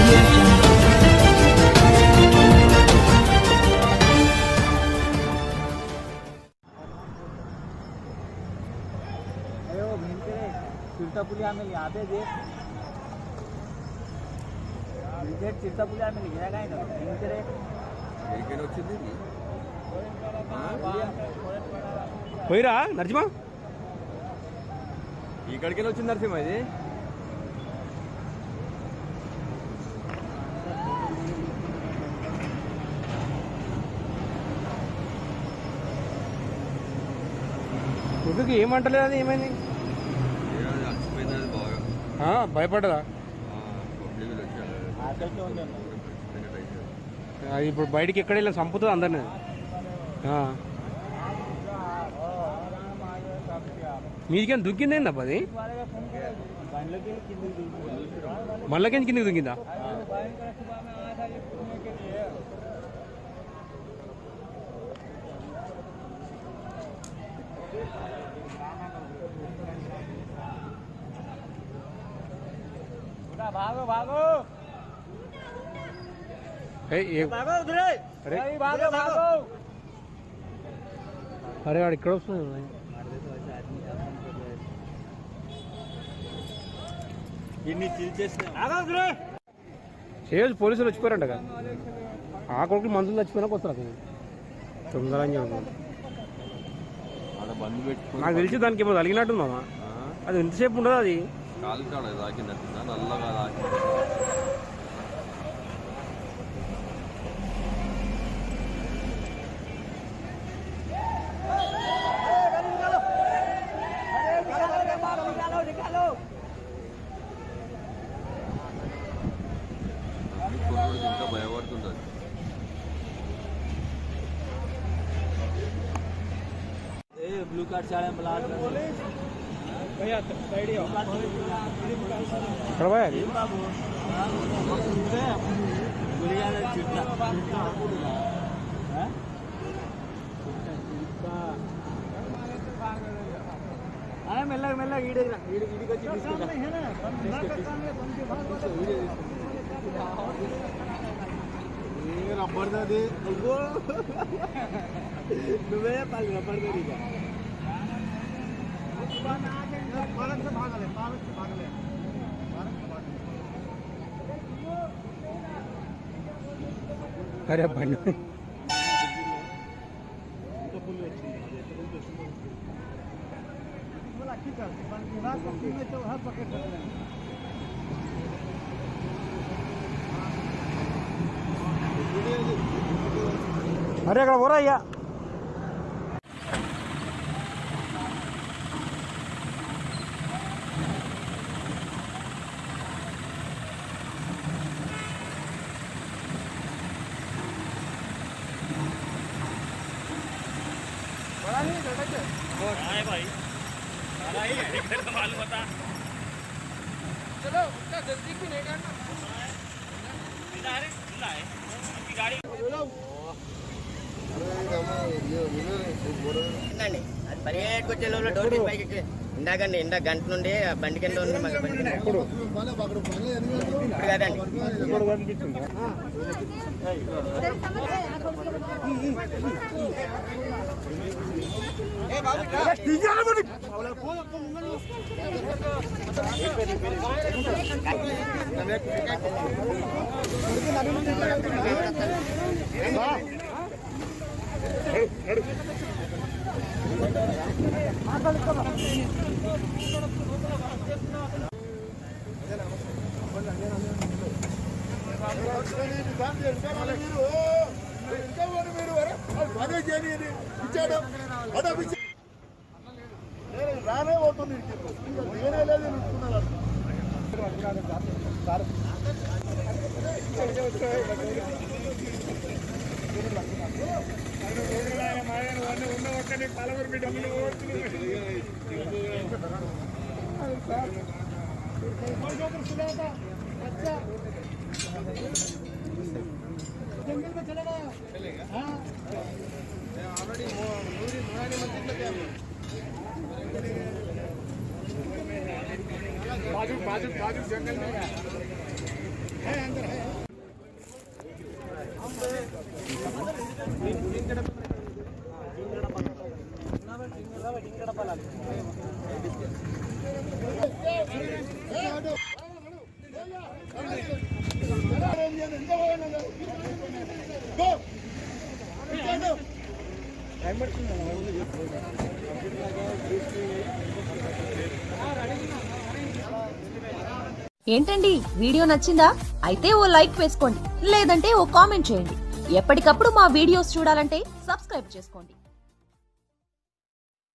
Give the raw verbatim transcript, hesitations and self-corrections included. चिरुतपुली आम्ही यादे जे चिरुतपुली आम्ही घ्या काय పోయిరా నరసింహ ఇక్కడికి వెళ్ళి వచ్చింది నరసింహ ఇది ఎందుకు ఏమంటలేదు అది ఏమైంది భయపడ్డదా ఇప్పుడు బయటికి ఎక్కడ వెళ్ళిన చంపుతుంది అందరినీ మీకేం దుక్కింది ఏందా అది మళ్ళకేం కిందికి దుక్కిందా भागो भागो ए भागो उधर अरे भागो भागो अरे यार इकडे उसने मार दे तो ऐसा आदमी अपन को दे इन्हीं चिल्चेसने भागो उधर చేజ్ పోలీసులు వచ్చేరంటగా ఆ కొడుకు మందులు వచ్చేనా కొస్తాడు తొందరగా అలా బండి పెట్టుకొని నాకు తెలిసి దానికి ఏమో అలిగినట్టు మామ అది ఎంతసేపు ఉండదు అది కాలు కాడ దాకినట్టున్నా నల్లగా దాకి ఇంకా భయపడుతుంది బ్లూ కార్డ్ చాలా మెల్లగా మెల్లగా ఈడేనా రబ్బర్ది నువ్వే చెప్పాలి రబ్బర్ది అరే బండి అరే అక్కడ పోరా అయ్యా भाई मालूम बता चलो उतना जल्दी भी नहीं करना అది పదిహేడుకొచ్చే లోపల డోర్ మీద పైకి ఇందాకండి ఇందా గంట నుండి బండి కింద ఉంది మళ్ళీ బండి ఇప్పుడు కాదండి రానే పోతుంది నేనే లేదు बाजू बाजू बाजू जंगल में है अंदर है। ఏంటండి, వీడియో నచ్చిందా? అయితే ఓ లైక్ వేసుకోండి, లేదంటే ఓ కామెంట్ చేయండి. ఎప్పటికప్పుడు మా వీడియోస్ చూడాలంటే సబ్స్క్రైబ్ చేసుకోండి.